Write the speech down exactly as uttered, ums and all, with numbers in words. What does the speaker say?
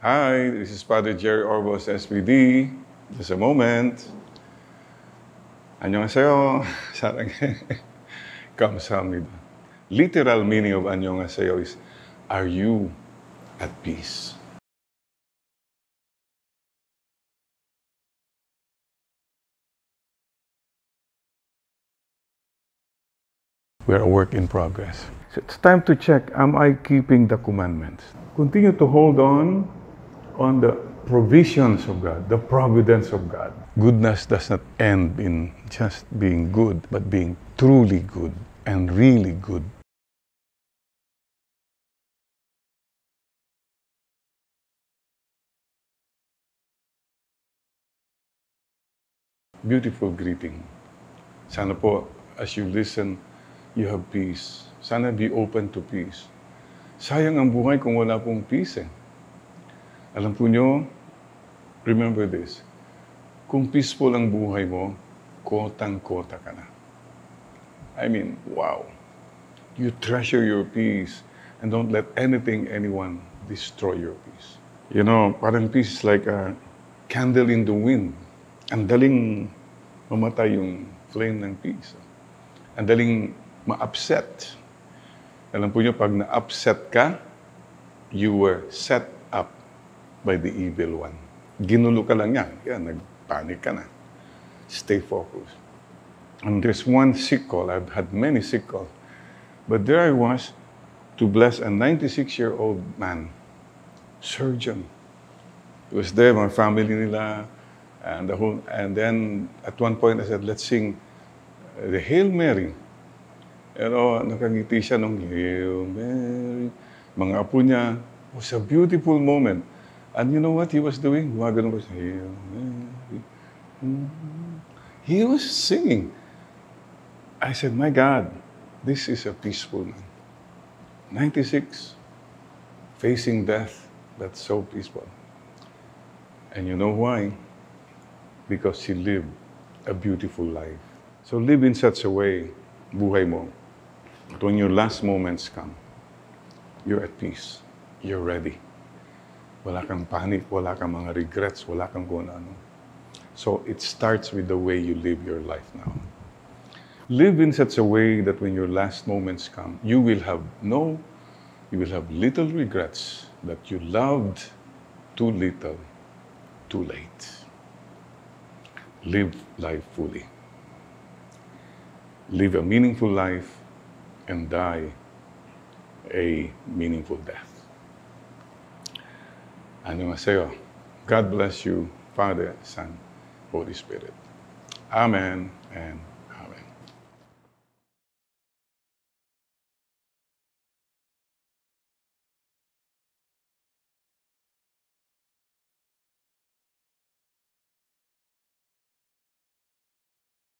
Hi, this is Father Jerry Orbos S V D. Just a moment. 안녕하세요. 사랑해. 감사합니다. Literal meaning of 안녕하세요 is, are you at peace? We're a work in progress. So it's time to check, am I keeping the commandments? Continue to hold on on the provisions of God, the providence of God. Goodness does not end in just being good, but being truly good and really good. Beautiful greeting. Sana po, as you listen, you have peace. Sana be open to peace. Sayang ang buhay kung wala pong peace eh. Alam po nyo, remember this, kung peaceful ang buhay mo, kotang-kota ka na. I mean, wow. You treasure your peace and don't let anything, anyone destroy your peace. You know, parang peace is like a candle in the wind. Ang daling mamatay yung flame ng peace. Ang daling ma-upset. Alam po nyo, pag na-upset ka, you were set up by the evil one. Ginulo ka lang yan. Yan, nagpanic ka na. Stay focused. And there's one sick call. I've had many sick calls. But there I was to bless a ninety-six-year-old man. Surgeon. It was there, my family nila, and the whole... And then, at one point, I said, let's sing the Hail Mary. Pero nakangiti siya nung Hail Mary. Mga apo niya. It was a beautiful moment. And you know what he was doing? He was singing. I said, my God, this is a peaceful man. ninety-six, facing death, that's so peaceful. And you know why? Because he lived a beautiful life. So live in such a way, buhay mo, that when your last moments come, you're at peace, you're ready. Wala kang panic, wala kang mga regrets, wala kang kung ano. So it starts with the way you live your life now. Live in such a way that when your last moments come, you will have no, you will have little regrets that you loved too little, too late. Live life fully. Live a meaningful life and die a meaningful death. Annyeonghaseyo. God bless you, Father, Son, Holy Spirit. Amen and